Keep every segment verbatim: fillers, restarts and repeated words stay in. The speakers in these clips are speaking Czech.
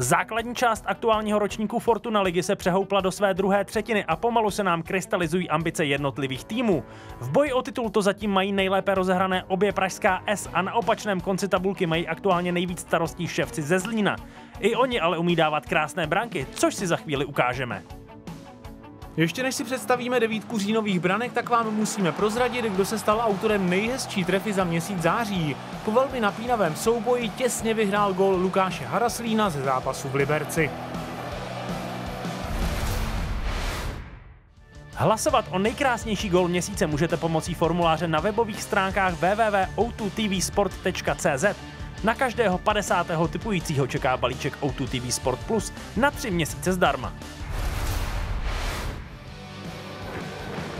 Základní část aktuálního ročníku Fortuna ligy se přehoupla do své druhé třetiny a pomalu se nám krystalizují ambice jednotlivých týmů. V boji o titul to zatím mají nejlépe rozehrané obě pražská S a na opačném konci tabulky mají aktuálně nejvíc starostí Ševci ze Zlína. I oni ale umí dávat krásné branky, což si za chvíli ukážeme. Ještě než si představíme devítku říjnových branek, tak vám musíme prozradit, kdo se stal autorem nejhezčí trefy za měsíc září. Po velmi napínavém souboji těsně vyhrál gól Lukáše Haraslína ze zápasu v Liberci. Hlasovat o nejkrásnější gól měsíce můžete pomocí formuláře na webových stránkách w w w tečka o dva t v sport tečka c z. Na každého padesátého typujícího čeká balíček O dva T V Sport Plus na tři měsíce zdarma.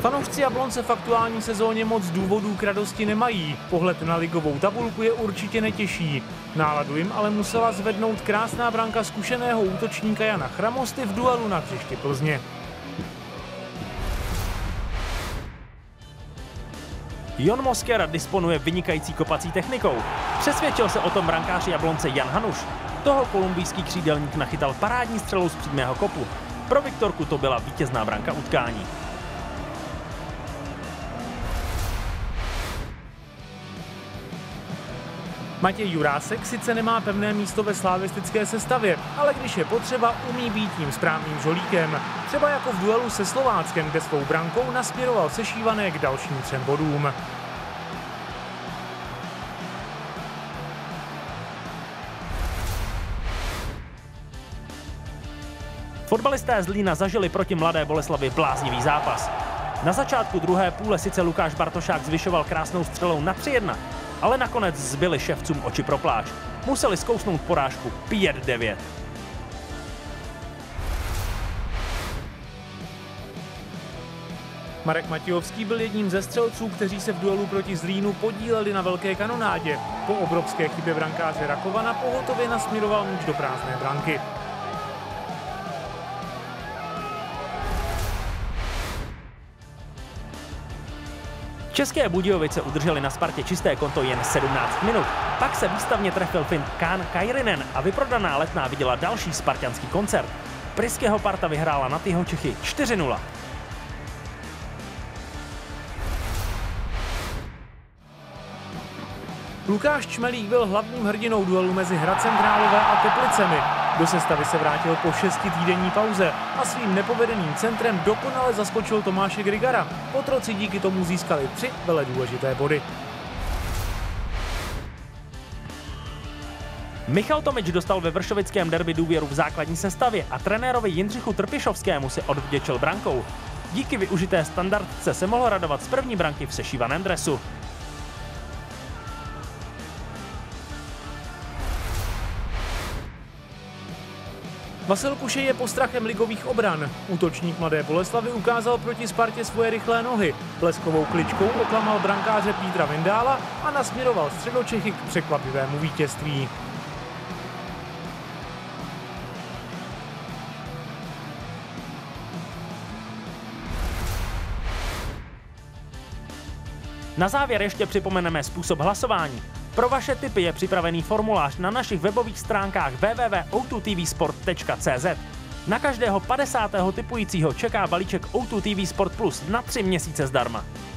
Fanoušci Jablonce v aktuální sezóně moc důvodů k radosti nemají, pohled na ligovou tabulku je určitě netěžší. Náladu jim ale musela zvednout krásná branka zkušeného útočníka Jana Chramosty v duelu na hřišti Plzně. Jon Mosquera disponuje vynikající kopací technikou. Přesvědčil se o tom brankář Jablonce Jan Hanuš. Toho kolumbijský křídelník nachytal parádní střelou z přímého kopu. Pro Viktorku to byla vítězná branka utkání. Matěj Jurásek sice nemá pevné místo ve slavistické sestavě, ale když je potřeba, umí být tím správným žolíkem. Třeba jako v duelu se Slováckem, kde svou brankou nasměroval sešívané k dalším třem bodům. Fotbalisté z Zlína zažili proti Mladé Boleslavi bláznivý zápas. Na začátku druhé půle sice Lukáš Bartošák zvyšoval krásnou střelou na tři jedna, ale nakonec zbyli Ševcům oči pro pláč. Museli zkousnout porážku pět devět. Marek Matějovský byl jedním ze střelců, kteří se v duelu proti Zlínu podíleli na velké kanonádě. Po obrovské chybě brankáře Rakovana pohotově nasměroval míč do prázdné branky. České Budějovice udrželi na Spartě čisté konto jen sedmnáct minut. Pak se výstavně trefil Finn Kajrinen a vyprodaná Letná viděla další spartianský koncert. Priského Parta vyhrála nad Jihočechy čtyři nula. Lukáš Čmelík byl hlavním hrdinou duelu mezi Hradcem Králové a Teplicemi. Do sestavy se vrátil po šestitýdenní pauze a svým nepovedeným centrem dokonale zaskočil Tomáše Grigara. Otroci díky tomu získali tři veledůležité body. Michal Tomič dostal ve vršovickém derby důvěru v základní sestavě a trenérovi Jindřichu Trpišovskému se odvděčil brankou. Díky využité standardce se mohl radovat z první branky v sešívaném dresu. Vasil Kušej je postrachem ligových obran. Útočník Mladé Boleslavy ukázal proti Spartě svoje rychlé nohy. Bleskovou kličkou oklamal brankáře Petra Vindála a nasměroval Středočechy k překvapivému vítězství. Na závěr ještě připomeneme způsob hlasování. Pro vaše tipy je připravený formulář na našich webových stránkách w w w tečka o dva t v sport tečka c z. Na každého padesátého tipujícího čeká balíček O dva T V Sport Plus na tři měsíce zdarma.